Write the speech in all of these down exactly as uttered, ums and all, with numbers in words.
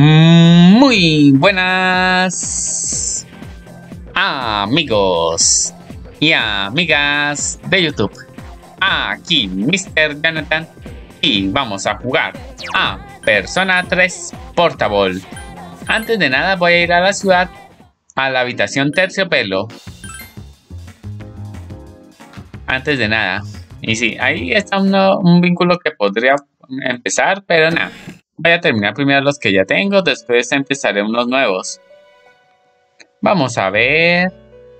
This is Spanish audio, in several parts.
Muy buenas amigos y amigas de YouTube. Aquí mister Jonathan y vamos a jugar a Persona tres Portable. Antes de nada voy a ir a la ciudad, a la habitación Terciopelo. Antes de nada. Y sí, ahí está uno, un vínculo que podría empezar, pero nada. Voy a terminar primero los que ya tengo, después empezaré unos nuevos. Vamos a ver...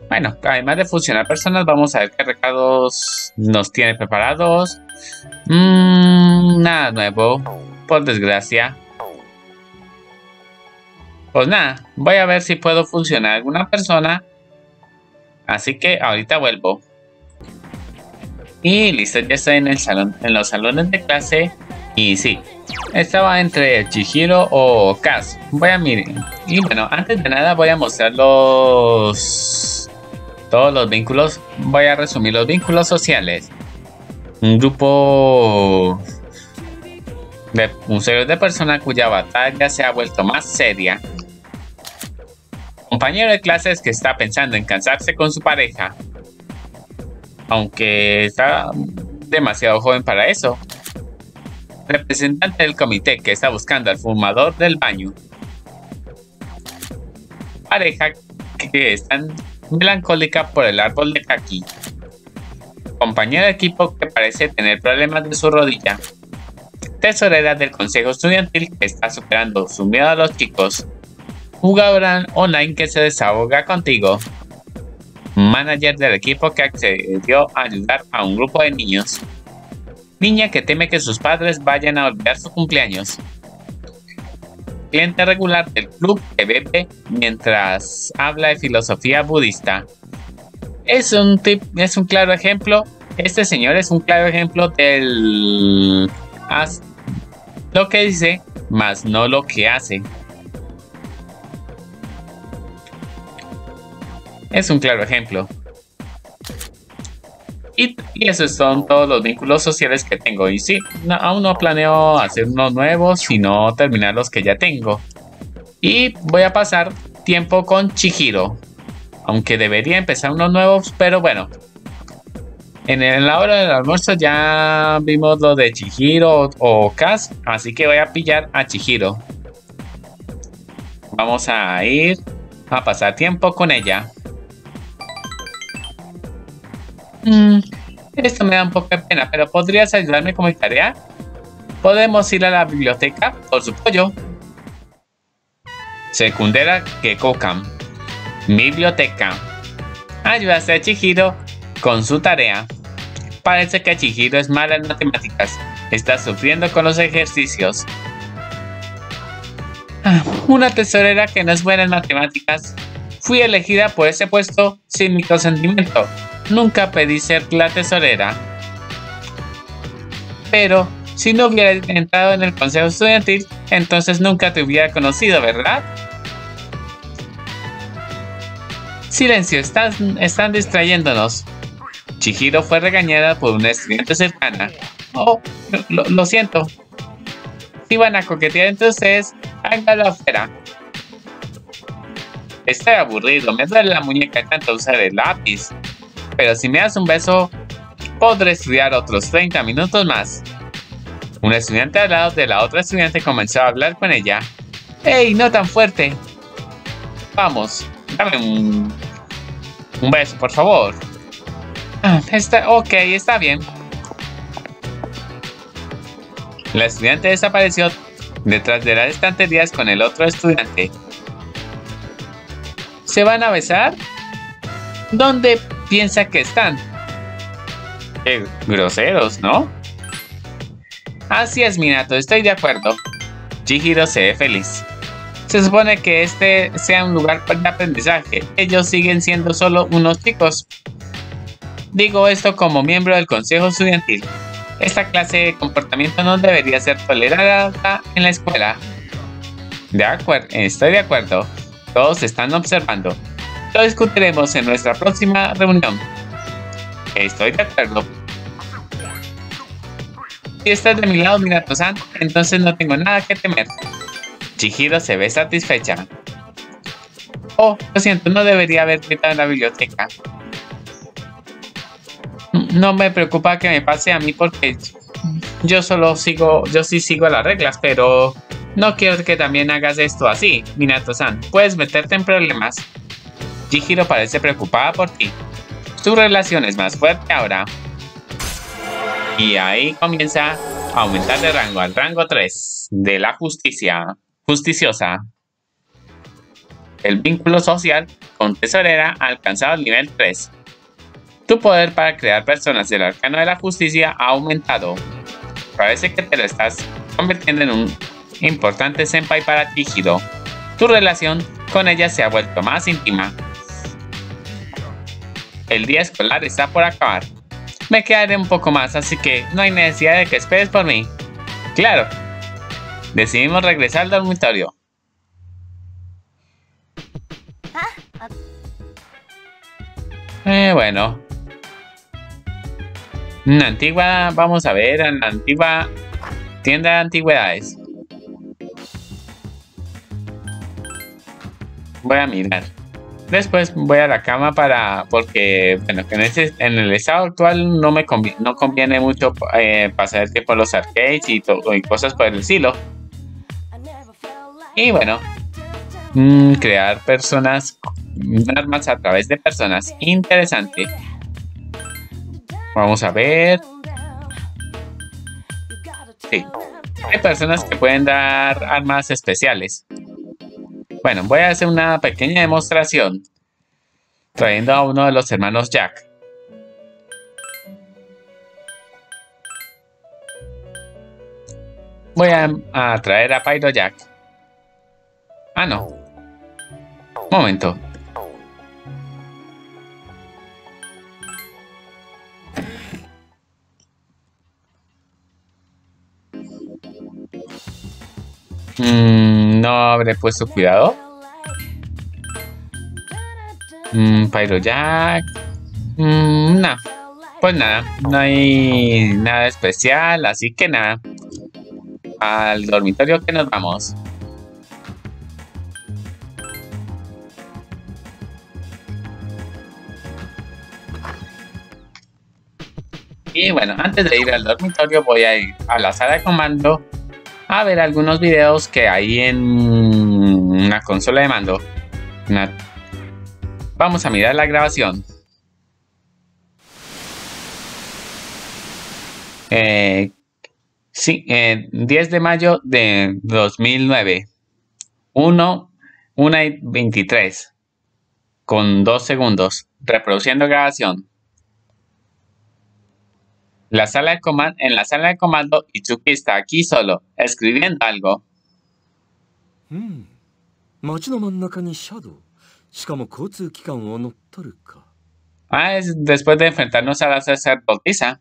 Bueno, además de fusionar personas, vamos a ver qué recados nos tiene preparados. Mm, nada nuevo, por desgracia. Pues nada, voy a ver si puedo fusionar alguna persona. Así que ahorita vuelvo. Y listo, ya estoy en el salón, en los salones de clase. Y sí, estaba entre Chihiro o Kaz. Voy a mirar. Y bueno, antes de nada voy a mostrar los... Todos los vínculos. Voy a resumir los vínculos sociales. Un grupo... De un serio de personas cuya batalla se ha vuelto más seria. Compañero de clases que está pensando en casarse con su pareja. Aunque está demasiado joven para eso. Representante del comité que está buscando al fumador del baño. Pareja que es tan melancólica por el árbol de kaki. Compañera de equipo que parece tener problemas de su rodilla. Tesorera del consejo estudiantil que está superando su miedo a los chicos. Jugadora online que se desahoga contigo. Manager del equipo que accedió a ayudar a un grupo de niños. Niña que teme que sus padres vayan a olvidar su cumpleaños. Cliente regular del club que bebe mientras habla de filosofía budista. Es un, tip, es un claro ejemplo. Este señor es un claro ejemplo del... Haz lo que dice, más no lo que hace. Es un claro ejemplo. Y, y esos son todos los vínculos sociales que tengo. Y sí, no, aún no planeo hacer unos nuevos, sino terminar los que ya tengo. Y voy a pasar tiempo con Chihiro. Aunque debería empezar unos nuevos, pero bueno. En, el, en la hora del almuerzo ya vimos lo de Chihiro o Kaz. Así que voy a pillar a Chihiro. Vamos a ir a pasar tiempo con ella. Esto me da un poco de pena, pero ¿podrías ayudarme con mi tarea? ¿Podemos ir a la biblioteca? Por supuesto. Secundaria Gekkoukan. Biblioteca. Ayudaste a Chihiro con su tarea. Parece que Chihiro es mala en matemáticas. Está sufriendo con los ejercicios. Una tesorera que no es buena en matemáticas. Fui elegida por ese puesto sin mi consentimiento. Nunca pedí ser la tesorera. Pero si no hubiera entrado en el consejo estudiantil, entonces nunca te hubiera conocido, ¿verdad? Silencio, están, están distrayéndonos. Chihiro fue regañada por una estudiante cercana. Oh, lo, lo siento. Si van a coquetear entre ustedes, háganlo afuera. Estoy aburrido, me duele la muñeca tanto usar el lápiz. Pero si me das un beso, podré estudiar otros treinta minutos más. Un estudiante al lado de la otra estudiante comenzó a hablar con ella. ¡Ey, no tan fuerte! Vamos, dame un, un beso, por favor. Ah, está, ok, está bien. La estudiante desapareció detrás de las estanterías con el otro estudiante. ¿Se van a besar? ¿Dónde...? Piensa que están. Qué groseros, ¿no? Así es, Minato, estoy de acuerdo. Chihiro se ve feliz. Se supone que este sea un lugar de aprendizaje. Ellos siguen siendo solo unos chicos. Digo esto como miembro del consejo estudiantil. Esta clase de comportamiento no debería ser tolerada en la escuela. De acuerdo, estoy de acuerdo. Todos están observando. Lo discutiremos en nuestra próxima reunión. Estoy de acuerdo. Si estás de mi lado, Minato-san, entonces no tengo nada que temer. Chihiro se ve satisfecha. Oh, lo siento, no debería haber gritado en la biblioteca. No me preocupa que me pase a mí porque yo solo sigo, yo sí sigo las reglas, pero no quiero que también hagas esto así, Minato-san. Puedes meterte en problemas. Chihiro parece preocupada por ti. Su relación es más fuerte ahora. Y ahí comienza a aumentar de rango al rango tres de la justicia justiciosa. El vínculo social con tesorera ha alcanzado el nivel tres. Tu poder para crear personas del arcano de la justicia ha aumentado. Parece que te lo estás convirtiendo en un importante senpai para Chihiro. Tu relación con ella se ha vuelto más íntima. El día escolar está por acabar. Me quedaré un poco más, así que no hay necesidad de que esperes por mí. Claro. Decidimos regresar al dormitorio. Eh, bueno. En la antigua, vamos a ver, en la antigua tienda de antigüedades. Voy a mirar. Después voy a la cama para... porque, bueno, en, ese, en el estado actual no me conviene, no conviene mucho eh, pasar tiempo por los arcades y, y cosas por el estilo. Y bueno, mmm, crear personas, armas a través de personas. Interesante. Vamos a ver. Sí. Hay personas que pueden dar armas especiales. Bueno, voy a hacer una pequeña demostración. Trayendo a uno de los hermanos Jack. Voy a, a traer a Pyro Jack. Ah, no. Momento. Mm, no habré puesto cuidado. Mm, Pyro Jack. Mm, no. Pues nada. No hay nada especial. Así que nada. Al dormitorio que nos vamos. Y bueno, antes de ir al dormitorio voy a ir a la sala de comando. A ver algunos videos que hay en una consola de mando. Una... Vamos a mirar la grabación. Eh, sí, eh, diez de mayo de dos mil nueve. una y veintitrés. Con dos segundos. Reproduciendo grabación. La sala de comando, en la sala de comando, Itsuki está aquí solo, escribiendo algo. Hmm. Ah, es después de enfrentarnos a la sacerdotisa.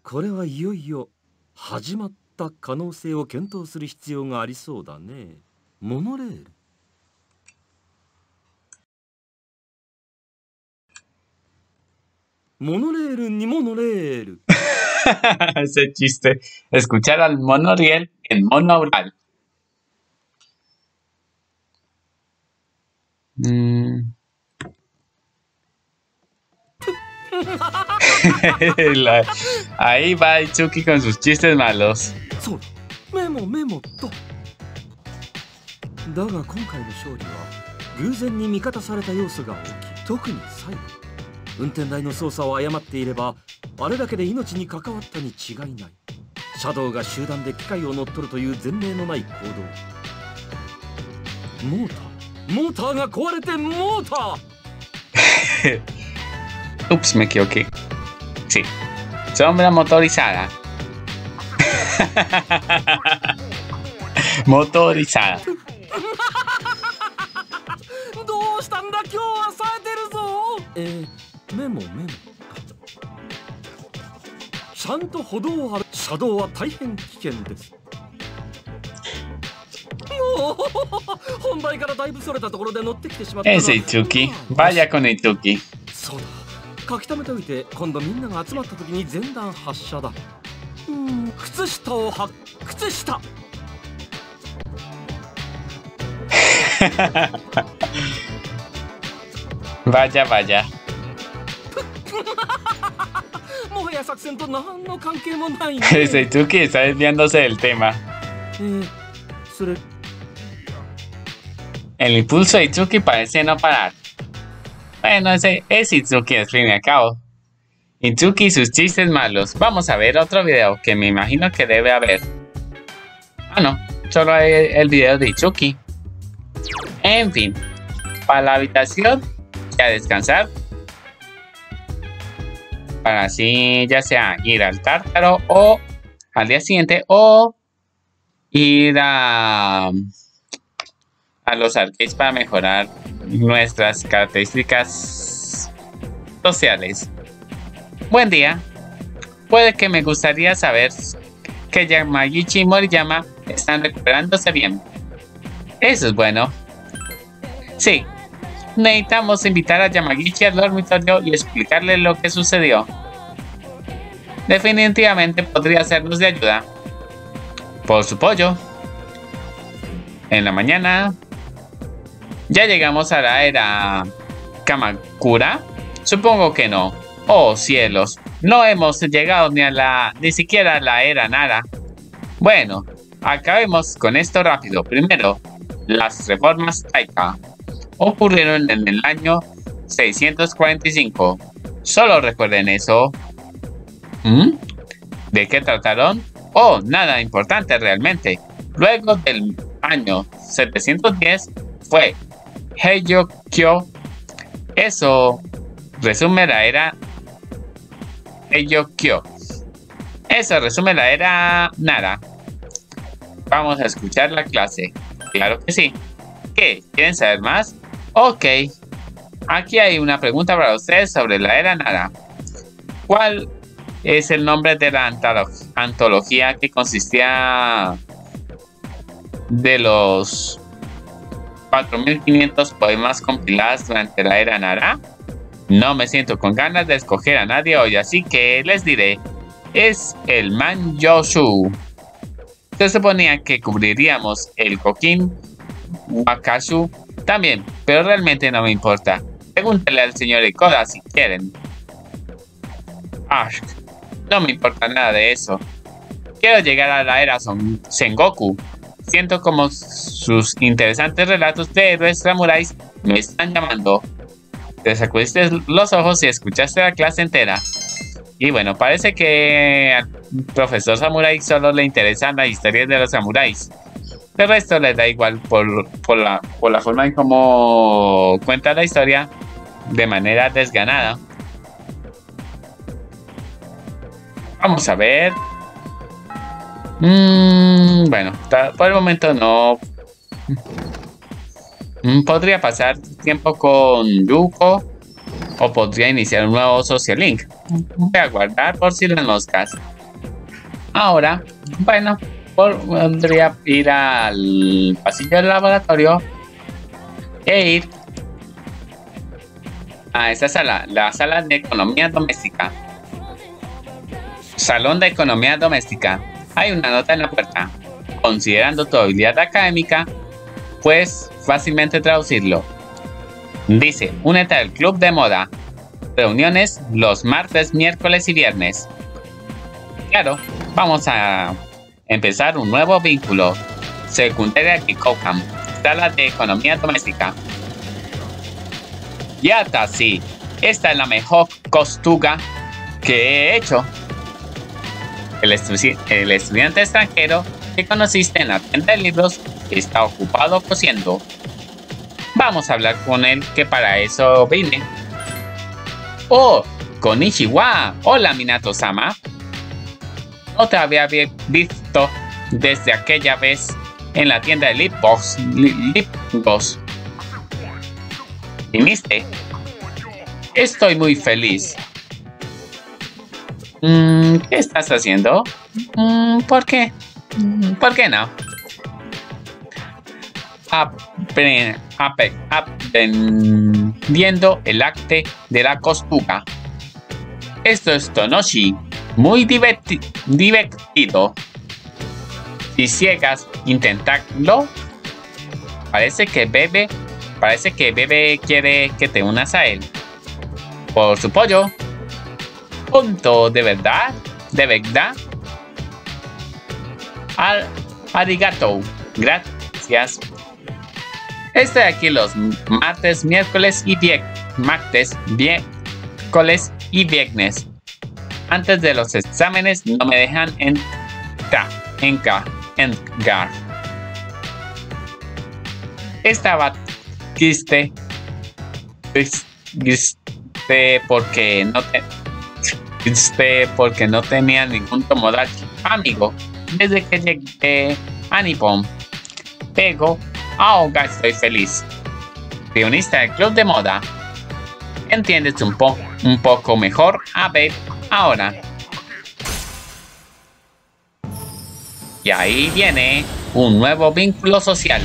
Ese chiste. Escuchar al monoriel en monoaural. Mm. La, ahí va Itsuki con sus chistes malos. Memo, memo, to. Daga, konkai no shouri wa gyuzen ni mikata sareta yousu ga oki, toku ni saigo. 運転台の操作を誤っていれば、あれだけで命に関わったに違いない。シャドウが集団で機械を乗っ取るという前例のない行動。モーター、モーターが壊れてモーター。Ups, me equivoqué. Sí. Sombra motorizada. Motorizada. どうしたんだ今日は冴えてるぞ。えー メモメモちゃんと歩道を歩く車道は大変危険ですもう本題からだいぶそれたところで乗ってきてしまったそうだ書き溜めておいて今度みんなが集まった時に全弾発射だうん靴下をは靴下 Vaya, vaya. Seitsuki está desviándose del tema. El impulso de Itsuki parece no parar. Bueno, ese es Itsuki al fin y al cabo. Itsuki y sus chistes malos. Vamos a ver otro video que me imagino que debe haber. Ah no, solo hay el video de Itsuki. En fin, para la habitación y a descansar. Para así ya sea ir al tártaro o al día siguiente o ir a... a los arcades para mejorar nuestras características sociales. Buen día. Puede que me gustaría saber que Yamaguchi y Moriyama están recuperándose bien. Eso es bueno. Sí. Necesitamos invitar a Yamaguchi al dormitorio y explicarle lo que sucedió. Definitivamente podría sernos de ayuda. Por su pollo. En la mañana... ¿Ya llegamos a la era Kamakura? Supongo que no. Oh cielos, no hemos llegado ni a la, ni siquiera a la era Nara. Bueno, acabemos con esto rápido. Primero, las reformas Taika ocurrieron en el año seiscientos cuarenta y cinco. Solo recuerden eso. ¿Mm? ¿De qué trataron? Oh, nada importante realmente. Luego del año setecientos diez fue Heijōkyō. Eso resume la era Heijōkyō. Eso resume la era Nara. Vamos a escuchar la clase. Claro que sí. ¿Qué? ¿Quieren saber más? Ok. Aquí hay una pregunta para ustedes sobre la era Nara. ¿Cuál es el nombre de la antolog antología que consistía de los cuatro mil quinientos poemas compilados durante la era Nara? No me siento con ganas de escoger a nadie hoy, así que les diré. Es el Man'yōshū. Se suponía que cubriríamos el Kokin Wakashu también, pero realmente no me importa. Pregúntale al señor Ikoda si quieren. Ash, no me importa nada de eso. Quiero llegar a la era Son Sengoku. Siento como sus interesantes relatos de héroes samuráis me están llamando. Te sacudiste los ojos y escuchaste la clase entera. Y bueno, parece que al profesor samurái solo le interesan las historias de los samuráis. El resto les da igual por, por, la, por la forma en cómo cuenta la historia de manera desganada. Vamos a ver... Mm, bueno, por el momento no. Podría pasar tiempo con Yuko o podría iniciar un nuevo social link. Voy a guardar por si las moscas. Ahora, bueno, podría ir al pasillo del laboratorio e ir a esa sala, la sala de economía doméstica. Salón de economía doméstica. Hay una nota en la puerta. Considerando tu habilidad académica, puedes fácilmente traducirlo. Dice, únete al club de moda. Reuniones los martes, miércoles y viernes. Claro, vamos a empezar un nuevo vínculo. Secundaria Kikokan, sala de economía doméstica. Yata, sí. Esta es la mejor costuga que he hecho. El, estu el estudiante extranjero que conociste en la tienda de libros está ocupado cosiendo. Vamos a hablar con él, que para eso vine. ¡Oh! ¡Konnichiwa! ¡Hola, Minato-sama! No te había visto desde aquella vez en la tienda de libros. libros. ¿Viniste? Estoy muy feliz. ¿Qué estás haciendo? ¿Por qué? ¿Por qué no? Apre, apre, aprendiendo el arte de la costura. Esto es Tonoshi. Muy diverti divertido. Si ciegas, intentarlo. parece que Bebe, parece que Bebe quiere que te unas a él. Por su pollo. Punto, de verdad, de verdad. Al, arigato, gracias. Estoy aquí los martes, miércoles y viernes. Martes, miércoles y viernes. Antes de los exámenes no me dejan entrar. Enca, encar. Estaba triste, triste porque no te, triste porque no tenía ningún tomodachi amigo desde que llegué a Nippon. Pero ahora estoy feliz. Guionista del club de moda. Entiendes un poco, un poco mejor a Babe ahora. Y ahí viene un nuevo vínculo social.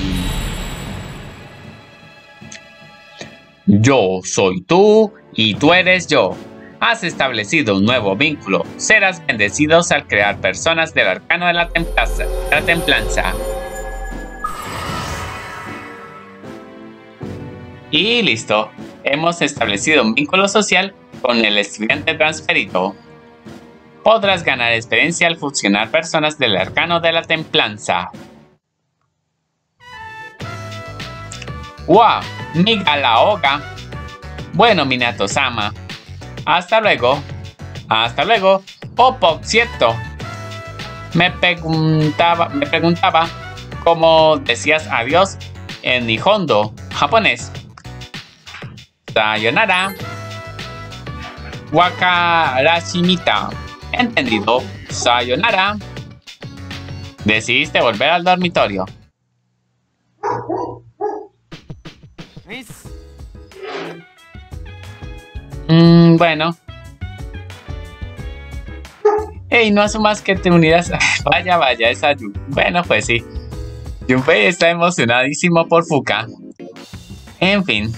Yo soy tú y tú eres yo. Has establecido un nuevo vínculo. Serás bendecidos al crear personas del arcano de la templanza. La templanza. Y listo. Hemos establecido un vínculo social con el estudiante transferido. Podrás ganar experiencia al fusionar personas del arcano de la templanza. ¡Wow! ¡Miga la hoga! Bueno, Minato-sama. Hasta luego. Hasta luego. Oh, por cierto. Me preguntaba, me preguntaba cómo decías adiós en Nihondo, japonés. Sayonara. Wakarashimita. Entendido. Sayonara. Decidiste volver al dormitorio. Mm, bueno. Ey, no asumas que te unirás. Vaya, vaya, esa Yu. Bueno, pues sí. Junpei está emocionadísimo por Fuuka. En fin.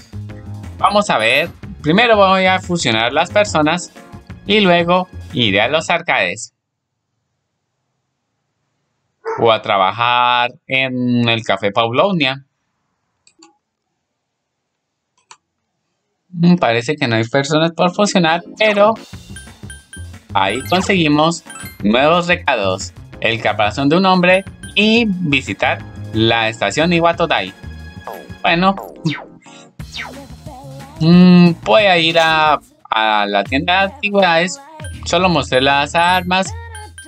Vamos a ver, primero voy a fusionar las personas y luego iré a los arcades. O a trabajar en el Café Paulonia. Parece que no hay personas por fusionar, pero ahí conseguimos nuevos recados. El caparazón de un hombre y visitar la estación Iwatodai. Bueno... Mm, voy a ir a, a la tienda de antigüedades. Solo mostré las armas,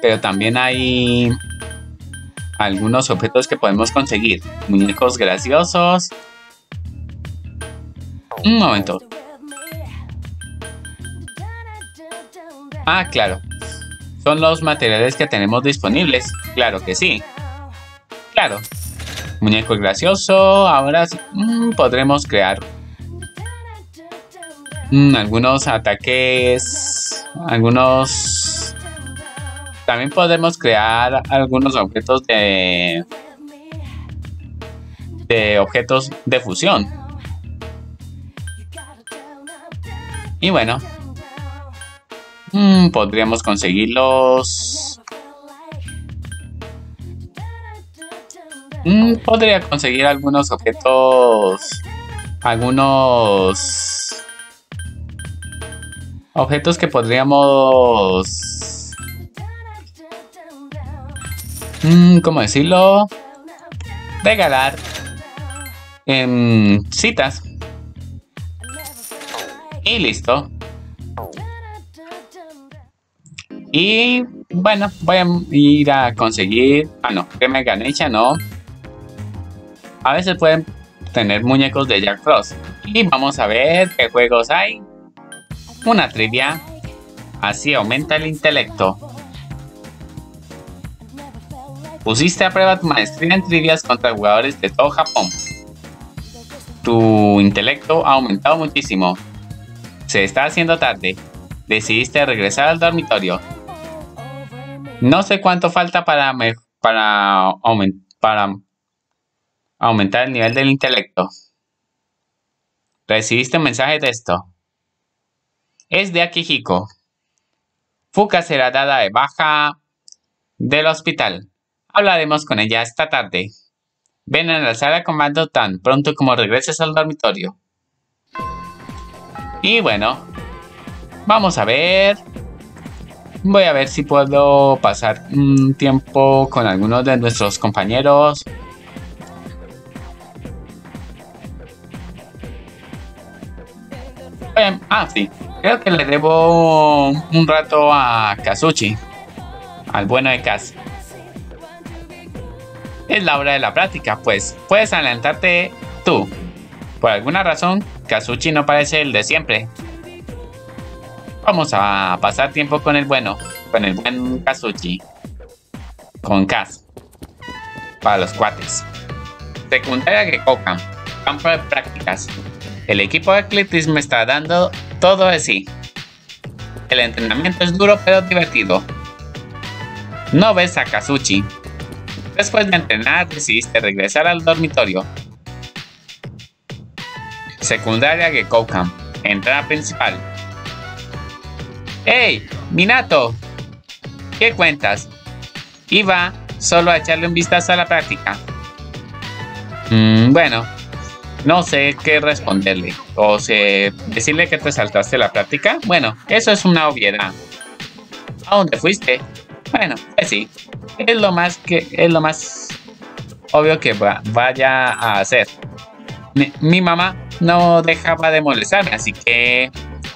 pero también hay algunos objetos que podemos conseguir. Muñecos graciosos. Un momento. Ah, claro. Son los materiales que tenemos disponibles. Claro que sí. Claro. Muñeco gracioso. Ahora sí, mm, podremos crear algunos ataques, algunos... También podemos crear algunos objetos de... de objetos de fusión. Y bueno. Mmm, podríamos conseguirlos... Mmm, podría conseguir algunos objetos... Algunos... Objetos que podríamos... ¿Cómo decirlo? Regalar en citas. Y listo. Y bueno, voy a ir a conseguir... Ah, no, que me gané ya no. A veces pueden tener muñecos de Jack Frost. Y vamos a ver qué juegos hay. Una trivia, así aumenta el intelecto. Pusiste a prueba tu maestría en trivias contra jugadores de todo Japón. Tu intelecto ha aumentado muchísimo. Se está haciendo tarde. Decidiste regresar al dormitorio. No sé cuánto falta para, para, aument para aumentar el nivel del intelecto. Recibiste un mensaje de texto. Es de Akihiko. Fuuka será dada de baja del hospital. Hablaremos con ella esta tarde. Ven a la sala de comando tan pronto como regreses al dormitorio. Y bueno, vamos a ver. Voy a ver si puedo pasar un tiempo con algunos de nuestros compañeros. Eh, ah, sí. Creo que le debo un rato a Kazuchi. Al bueno de Kaz. Es la hora de la práctica, pues puedes adelantarte tú. Por alguna razón, Kazuchi no parece el de siempre. Vamos a pasar tiempo con el bueno, con el buen Kazuchi. Con Kaz. Para los cuates. Secundaria Gekkoukan. Campo de prácticas. El equipo de atletismo está dando todo de sí. El entrenamiento es duro pero divertido. No ves a Kazuchi. Después de entrenar decidiste regresar al dormitorio. Secundaria Gekkoukan. Entrada principal. ¡Hey! ¡Minato! ¿Qué cuentas? Iba solo a echarle un vistazo a la práctica. Mm, bueno, no sé qué responderle. O sea, decirle que te saltaste la práctica. Bueno, eso es una obviedad. ¿A dónde fuiste? Bueno, pues sí. Es lo más, que, es lo más obvio que va, vaya a hacer. Mi, mi mamá no dejaba de molestarme, así que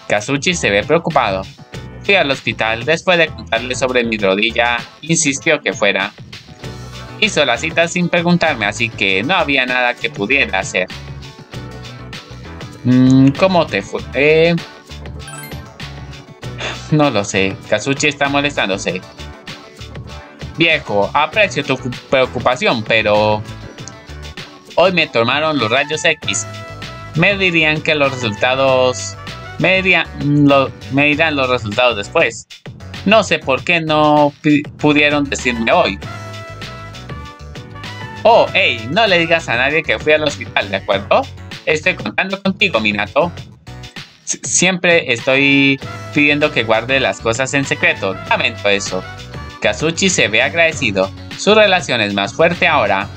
Kazuchi se ve preocupado. Fui al hospital después de contarle sobre mi rodilla, insistió que fuera. Hizo la cita sin preguntarme, así que no había nada que pudiera hacer. Mm, ¿Cómo te fue? Eh... No lo sé, Kazuchi está molestándose. Viejo, aprecio tu preocupación, pero hoy me tomaron los rayos X. Me dirían que los resultados... Me, diría, lo, me dirán los resultados después. No sé por qué no pudieron decirme hoy. Oh, hey, no le digas a nadie que fui al hospital, ¿de acuerdo? Estoy contando contigo, Minato. S- siempre estoy pidiendo que guarde las cosas en secreto. Lamento eso. Kazuchi se ve agradecido. Su relación es más fuerte ahora.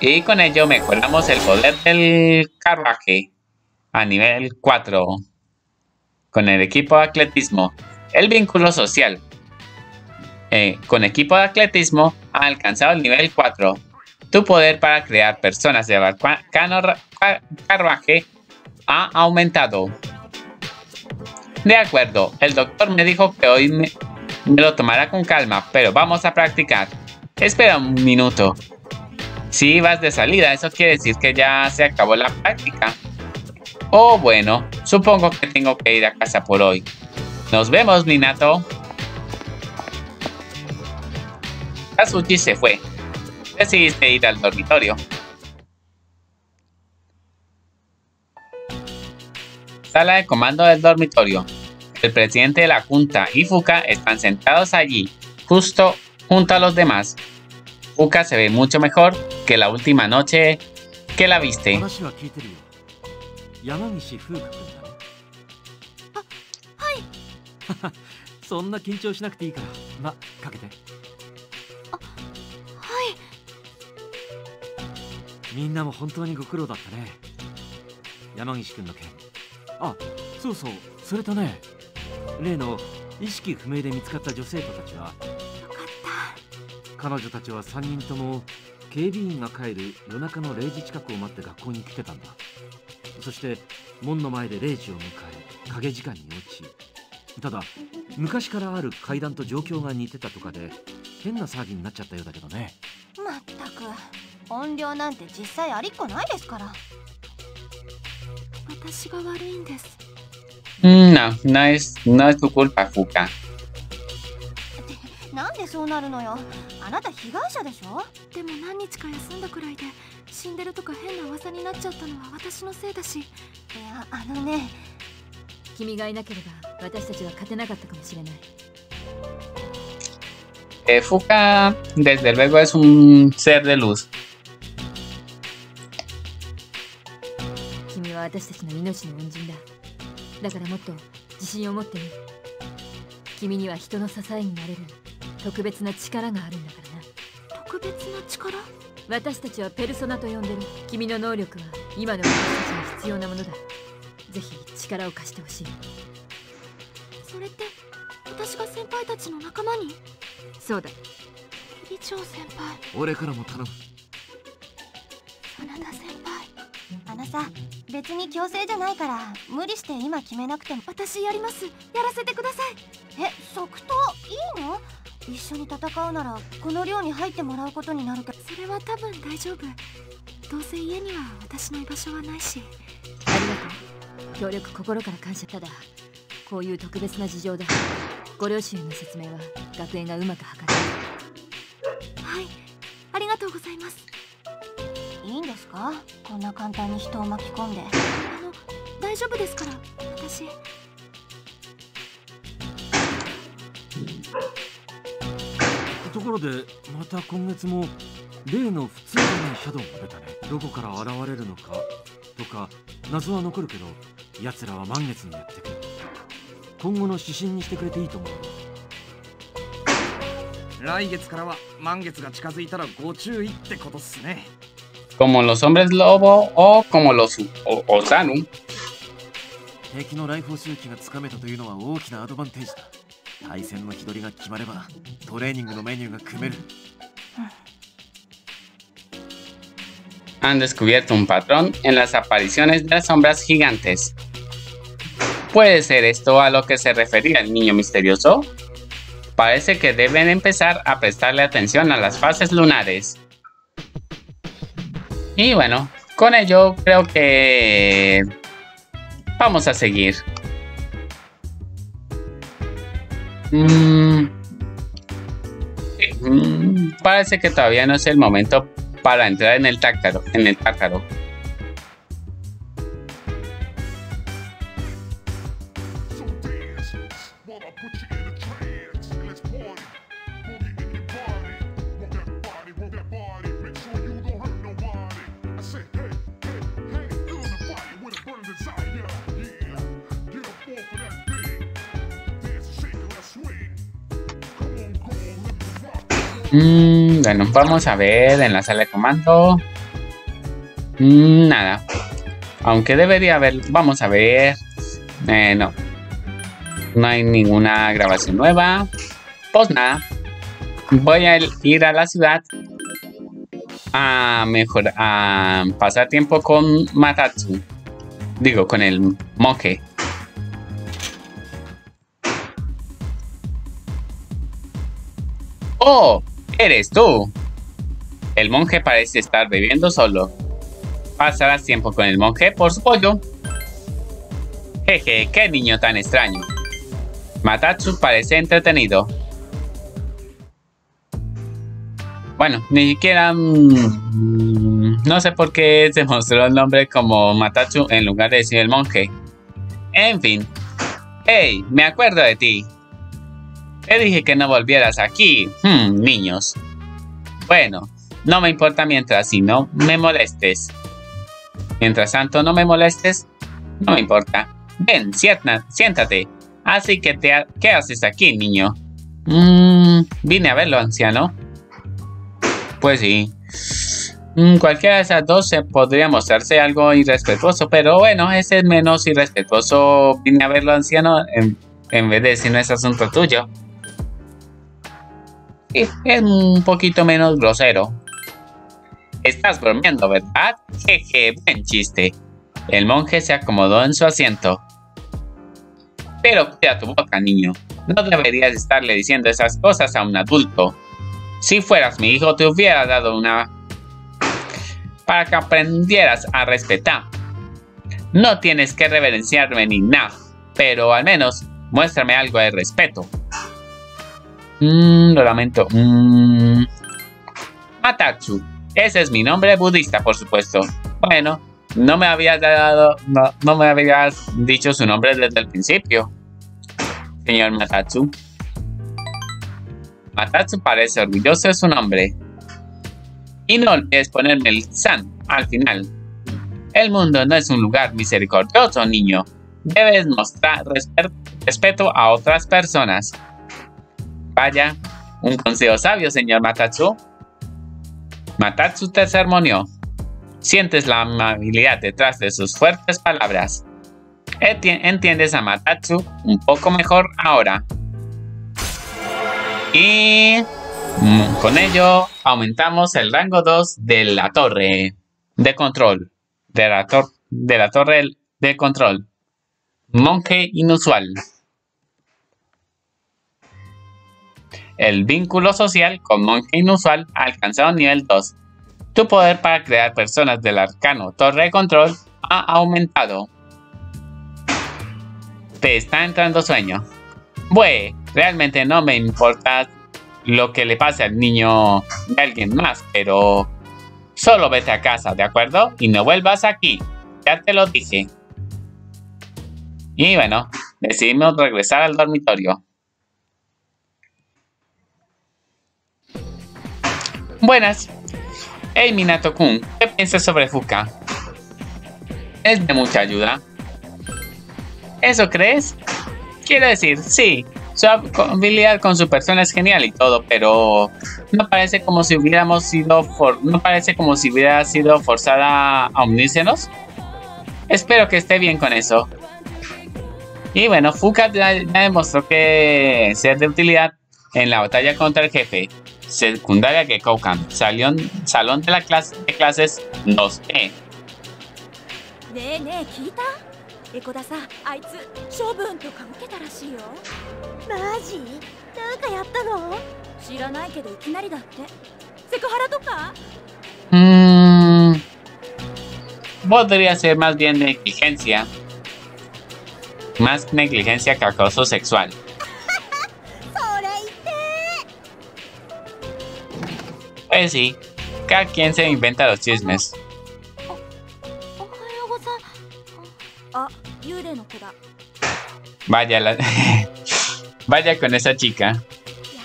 Y con ello mejoramos el poder del carruaje. A nivel cuatro. Con el equipo de atletismo. El vínculo social. Eh, con equipo de atletismo ha alcanzado el nivel cuatro. Tu poder para crear personas de carruaje ha aumentado. De acuerdo, el doctor me dijo que hoy me, me lo tomará con calma, pero vamos a practicar. Espera un minuto. Si vas de salida, eso quiere decir que ya se acabó la práctica. Oh, bueno, supongo que tengo que ir a casa por hoy. Nos vemos, Minato. Kazuchi se fue. Decidiste ir al dormitorio. Sala de comando del dormitorio. El presidente de la junta y Fuuka están sentados allí, justo junto a los demás. Fuuka se ve mucho mejor que la última noche que la viste. Yamaguchi Fuuka. Ah, ¡ay! No, no es, no es tu culpa, Fuuka. Eh, Fuuka, desde luego, es un ser de luz. ところで、また今月も例の普通じゃないシャドウが出たね。どこから現れるのかとか謎は残るけど、奴らは満月にやってくる。今後の指針にしてくれていいと思う。来月からは満月が近づいたらご注意ってことっすね。como los hombres lobo o como los Ozanu。敵のライフ数値がつかめたというのは大きなアドバンテージだ。対戦の日取りが決まればトレーニングのメニューが組める。Han descubierto un patrón en las apariciones de las sombras gigantes. ¿Puede ser esto a lo que se refería el niño misterioso? Parece que deben empezar a prestarle atención a las fases lunares. Y bueno, con ello creo que vamos a seguir. Mm. Mm. Parece que todavía no es el momento para entrar en el tácaro, en el tácaro. Mm, bueno, vamos a ver en la sala de comando. Mm, nada. Aunque debería haber... Vamos a ver. Eh, no. No hay ninguna grabación nueva. Pues nada. Voy a ir a la ciudad. A mejor... A pasar tiempo con Matatsu. Digo, con el monje. ¡Oh! ¡Eres tú! El monje parece estar bebiendo solo. Pasarás tiempo con el monje por su pollo. Jeje, qué niño tan extraño. Matatsu parece entretenido. Bueno, ni siquiera... Mmm, no sé por qué se mostró el nombre como Matatsu en lugar de decir el monje. En fin. ¡Hey! Me acuerdo de ti. Te dije que no volvieras aquí, hmm, niños. Bueno, no me importa mientras si no me molestes. Mientras tanto no me molestes, no me importa. Ven, siéntate. Así que, te ha ¿qué haces aquí, niño? Mm, vine a verlo, anciano. Pues sí. Mm, cualquiera de esas dos se podría mostrarse algo irrespetuoso, pero bueno, ese es menos irrespetuoso. Vine a verlo, anciano, en, en vez de decir no es asunto tuyo. Sí, es un poquito menos grosero. Estás bromeando, ¿verdad? Jeje, buen chiste. El monje se acomodó en su asiento. Pero cuida tu boca, niño. No deberías estarle diciendo esas cosas a un adulto. Si fueras mi hijo, te hubiera dado una... para que aprendieras a respetar. No tienes que reverenciarme ni nada, pero al menos muéstrame algo de respeto. Mmm, lo lamento. Mmm. Matatsu. Ese es mi nombre budista, por supuesto. Bueno, no me habías dado. No, no me habías dicho su nombre desde el principio, señor Matatsu. Matatsu parece orgulloso de su nombre. Y no olvides ponerme el san al final. El mundo no es un lugar misericordioso, niño. Debes mostrar respeto, respeto a otras personas. Vaya, un consejo sabio, señor Matatsu. Matatsu te sermoneó. Sientes la amabilidad detrás de sus fuertes palabras. Entiendes a Matatsu un poco mejor ahora. Y con ello aumentamos el rango dos de la torre de control. De la, tor de la torre de control. Monje inusual. El vínculo social con monje inusual ha alcanzado nivel dos. Tu poder para crear personas del arcano torre de control ha aumentado. Te está entrando sueño. Bue, realmente no me importa lo que le pase al niño de alguien más, pero solo vete a casa, ¿de acuerdo? Y no vuelvas aquí. Ya te lo dije. Y bueno, decidimos regresar al dormitorio. Buenas. Hey Minato-kun, ¿qué piensas sobre Fuuka? Es de mucha ayuda. ¿Eso crees? Quiero decir, sí, su habilidad con su persona es genial y todo, pero no parece como si hubiéramos sido for no parece como si hubiera sido forzada a unírsenos. Espero que esté bien con eso. Y bueno, Fuuka ya, ya demostró que ser de utilidad en la batalla contra el jefe secundaria Gekkoukan, salió en salón de la clase de clases dos E. Mm, podría ser más bien negligencia. Más negligencia que acoso sexual. Pues sí, cada quien se inventa los chismes. Vaya la... Vaya con esa chica. Vaya,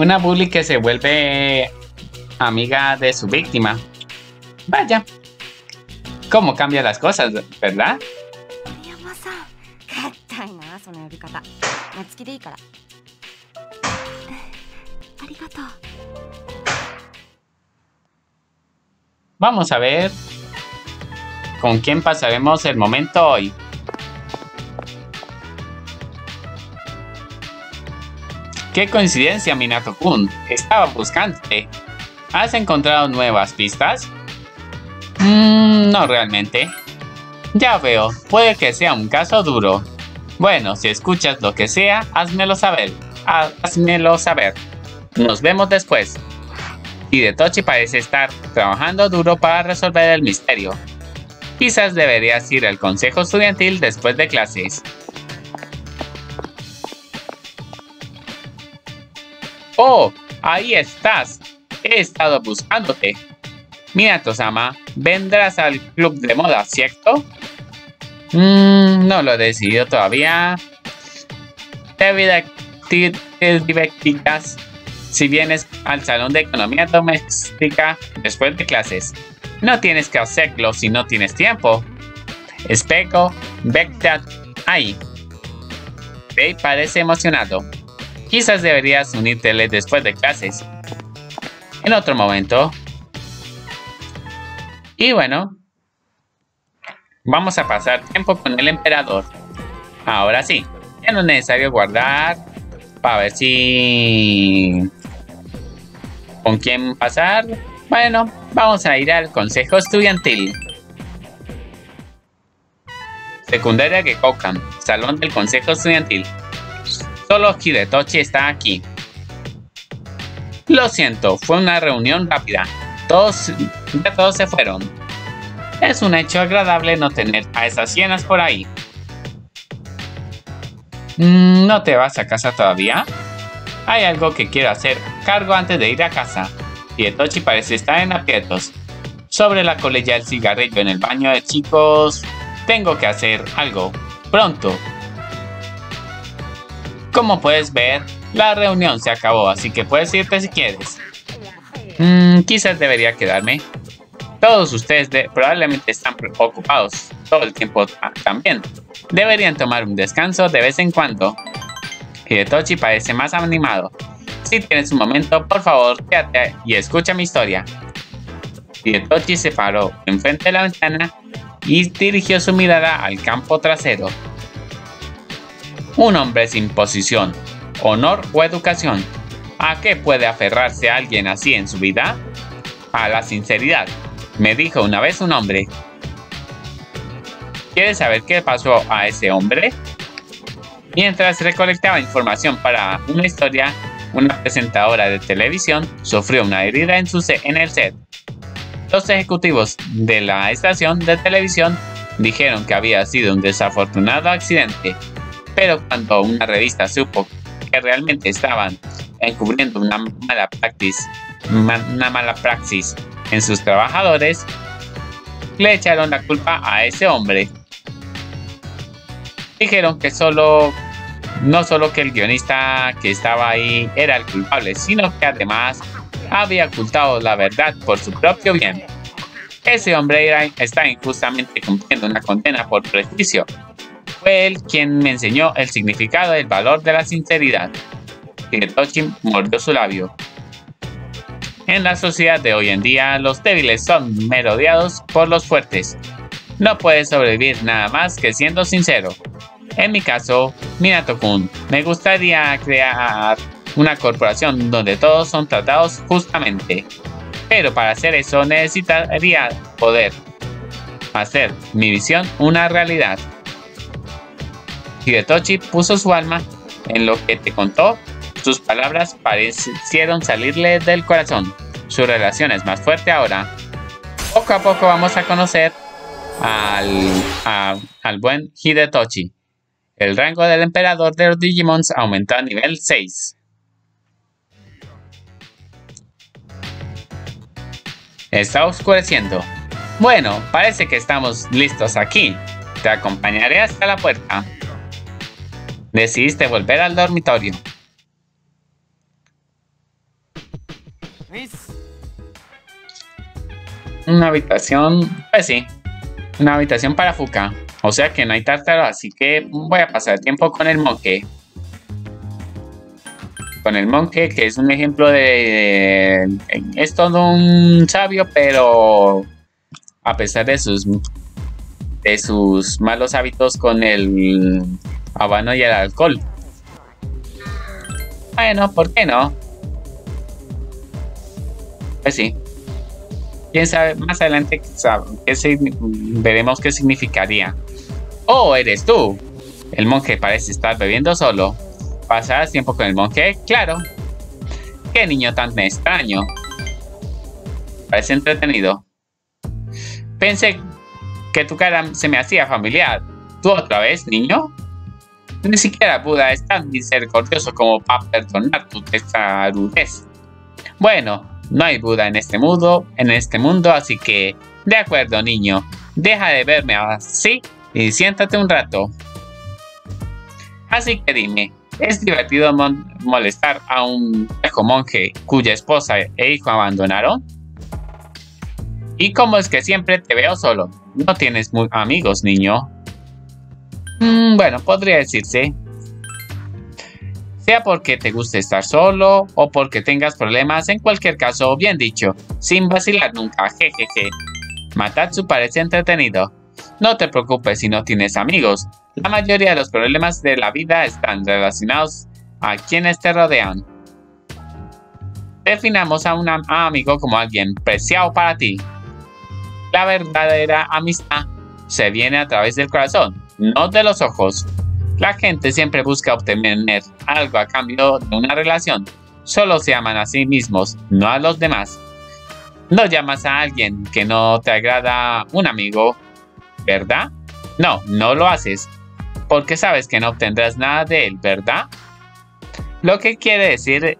una bully que se vuelve amiga de su víctima. Vaya, cómo cambian las cosas, ¿verdad? Vamos a ver con quién pasaremos el momento hoy. ¡Qué coincidencia, Minato-kun! Estaba buscándote. ¿Has encontrado nuevas pistas? Mmm, no realmente. Ya veo, puede que sea un caso duro. Bueno, si escuchas lo que sea, házmelo saber. Házmelo saber. Nos vemos después. Hidetoshi parece estar trabajando duro para resolver el misterio. Quizás deberías ir al consejo estudiantil después de clases. ¡Oh! ¡Ahí estás! He estado buscándote. Minato-sama, ¿vendrás al club de moda, cierto? Mmm, no lo he decidido todavía. Te divertirás si vienes al salón de economía doméstica después de clases. No tienes que hacerlo si no tienes tiempo. Espejo, vete ahí. Rei parece emocionado. Quizás deberías unírtele después de clases. En otro momento. Y bueno. Vamos a pasar tiempo con el emperador. Ahora sí. Ya no es necesario guardar. Para ver si... ¿con quién pasar? Bueno. Vamos a ir al consejo estudiantil. Secundaria Gekkoukan. Salón del consejo estudiantil. Solo Hidetoshi está aquí. Lo siento, fue una reunión rápida. Todos, ya todos se fueron. Es un hecho agradable no tener a esas hienas por ahí. ¿No te vas a casa todavía? Hay algo que quiero hacer a cargo antes de ir a casa. Hidetoshi parece estar en aprietos. Sobre la colilla del cigarrillo en el baño de chicos. Tengo que hacer algo. Pronto. Como puedes ver, La reunión se acabó, así que puedes irte si quieres. Mm, quizás debería quedarme. Todos ustedes de, probablemente están ocupados todo el tiempo también. Deberían tomar un descanso de vez en cuando. Hidetoshi parece más animado. Si tienes un momento, por favor, quédate y escucha mi historia. Hidetoshi se paró enfrente de la ventana y dirigió su mirada al campo trasero. Un hombre sin posición, honor o educación. ¿A qué puede aferrarse alguien así en su vida? A la sinceridad, me dijo una vez un hombre. ¿Quieres saber qué pasó a ese hombre? Mientras recolectaba información para una historia, una presentadora de televisión sufrió una herida en, su en el set. Los ejecutivos de la estación de televisión dijeron que había sido un desafortunado accidente, pero cuando una revista supo que realmente estaban encubriendo una mala praxis, una mala praxis en sus trabajadores, le echaron la culpa a ese hombre. Dijeron que solo, no solo que el guionista que estaba ahí era el culpable, sino que además había ocultado la verdad por su propio bien. Ese hombre era, está injustamente cumpliendo una condena por prejuicio. Fue él quien me enseñó el significado y el valor de la sinceridad. Hidetoshi mordió su labio. En la sociedad de hoy en día, los débiles son merodeados por los fuertes. No puedes sobrevivir nada más que siendo sincero. En mi caso, Minato-kun, me gustaría crear una corporación donde todos son tratados justamente. Pero para hacer eso necesitaría poder hacer mi visión una realidad. Hidetoshi puso su alma en lo que te contó. Sus palabras parecieron salirle del corazón. Su relación es más fuerte ahora. Poco a poco vamos a conocer al, a, al buen Hidetoshi. El rango del emperador de los Digimons aumentó a nivel seis. Está oscureciendo. Bueno, parece que estamos listos aquí. Te acompañaré hasta la puerta. Decidiste volver al dormitorio. Una habitación, pues sí, una habitación para Fuuka. O sea que no hay tártaro, así que voy a pasar tiempo con el monje. Con el monje, que es un ejemplo de, de, de es todo un sabio, pero a pesar de sus de sus malos hábitos con el habano y el alcohol. Bueno, ¿por qué no? Pues sí. Quién sabe, más adelante ¿qué veremos qué significaría. ¡Oh, eres tú! El monje parece estar bebiendo solo. ¿Pasarás tiempo con el monje? ¡Claro! ¡Qué niño tan extraño! Parece entretenido. Pensé que tu cara se me hacía familiar. ¿Tú otra vez, niño? Ni siquiera Buda es tan misericordioso como para perdonar tu testarudez. Bueno... No hay Buda en este mundo, en este mundo, así que, de acuerdo, niño, deja de verme así y siéntate un rato. Así que dime, ¿es divertido molestar a un viejo monje cuya esposa e hijo abandonaron? ¿Y cómo es que siempre te veo solo? No tienes amigos, niño. Mm, bueno, podría decirse. Sea porque te guste estar solo o porque tengas problemas, en cualquier caso, bien dicho, sin vacilar nunca, jejeje. Matatsu parece entretenido. No te preocupes si no tienes amigos. La mayoría de los problemas de la vida están relacionados a quienes te rodean. Definamos a un amigo como alguien preciado para ti. La verdadera amistad se viene a través del corazón, no de los ojos. La gente siempre busca obtener algo a cambio de una relación. Solo se aman a sí mismos, no a los demás. No llamas a alguien que no te agrada un amigo, ¿verdad? No, no lo haces, porque sabes que no obtendrás nada de él, ¿verdad? Lo que quiere decir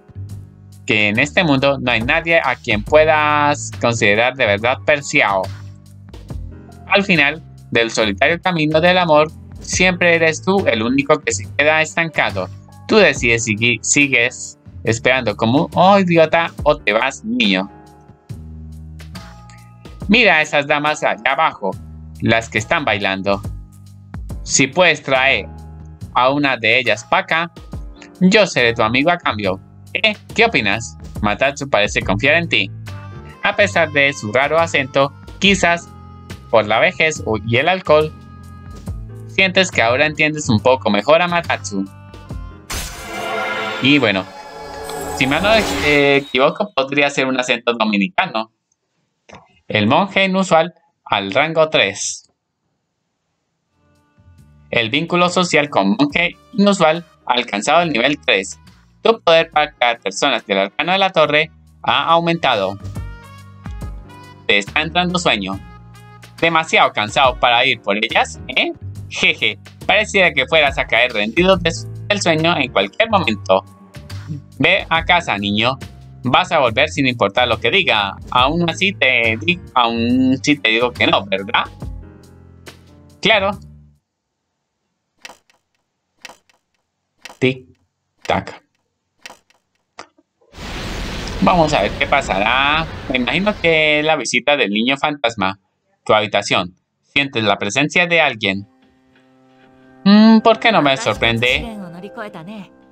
que en este mundo no hay nadie a quien puedas considerar de verdad preciado. Al final del solitario camino del amor, siempre eres tú el único que se queda estancado, Tú decides si sigues esperando como, oh idiota, o te vas, niño. Mira a esas damas allá abajo, las que están bailando. Si puedes traer a una de ellas para acá, yo seré tu amigo a cambio. ¿Eh? ¿Qué opinas? Matatsu parece confiar en ti. A pesar de su raro acento, quizás por la vejez y el alcohol, sientes que ahora entiendes un poco mejor a Matatsu. Y bueno, si me no eh, equivoco, podría ser un acento dominicano. El monje inusual al rango tres. El vínculo social con monje inusual ha alcanzado el nivel tres. Tu poder para crear personas del arcano de la torre ha aumentado. Te está entrando sueño. ¿Demasiado cansado para ir por ellas? ¿Eh? Jeje, pareciera que fueras a caer rendido del sueño en cualquier momento. Ve a casa, niño. Vas a volver sin importar lo que diga. Aún así te digo, aún así te digo que no, ¿verdad? Claro. Tic-tac. Vamos a ver qué pasará. Me imagino que la visita del niño fantasma. Tu habitación. Sientes la presencia de alguien. Mm, ¿por qué no me sorprende? Por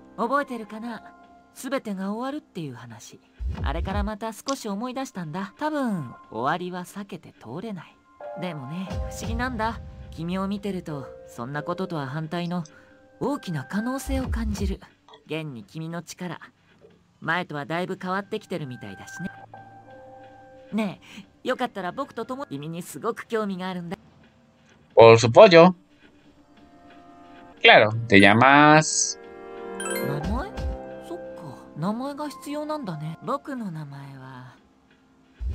su pollo. Claro, te llamas...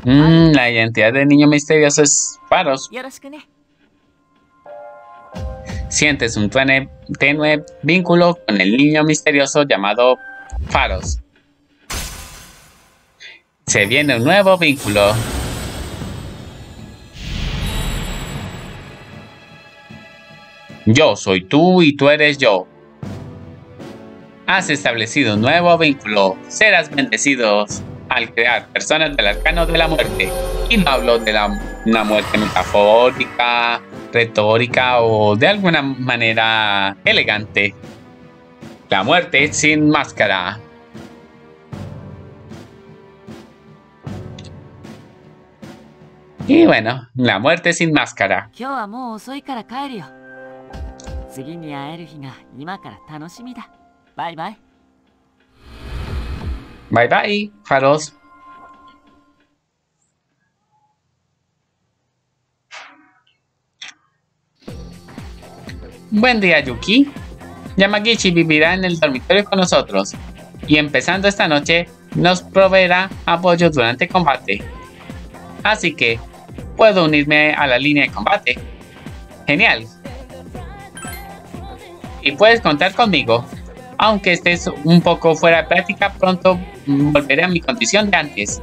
Mm, la identidad del niño misterioso es Faros. Sientes un tenue, tenue vínculo con el niño misterioso llamado Faros. Se viene un nuevo vínculo. Yo soy tú y tú eres yo. Has establecido un nuevo vínculo. Serás bendecido al crear personas del arcano de la muerte. Y no hablo de la, una muerte metafórica, retórica o de alguna manera elegante. La muerte sin máscara. Y bueno, la muerte sin máscara. Bye bye. Bye bye, Faros. Buen día, Yuki. Yamaguchi vivirá en el dormitorio con nosotros y empezando esta noche nos proveerá apoyo durante combate. Así que puedo unirme a la línea de combate. Genial. Y puedes contar conmigo. Aunque estés un poco fuera de práctica, pronto volveré a mi condición de antes.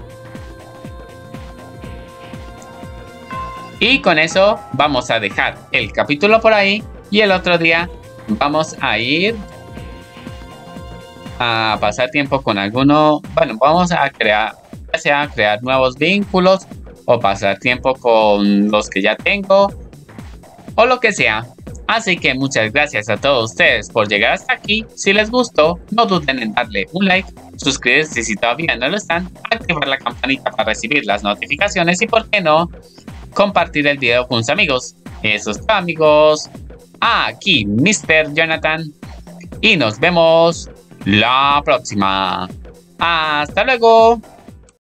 Y con eso vamos a dejar el capítulo por ahí. Y el otro día vamos a ir a pasar tiempo con alguno. Bueno, vamos a crear, ya sea crear nuevos vínculos o pasar tiempo con los que ya tengo. O lo que sea. Así que muchas gracias a todos ustedes por llegar hasta aquí. Si les gustó, no duden en darle un like, suscribirse si todavía no lo están, activar la campanita para recibir las notificaciones y, por qué no, compartir el video con sus amigos. Eso es todo, amigos. Aquí mister Jonathan. Y nos vemos la próxima. ¡Hasta luego!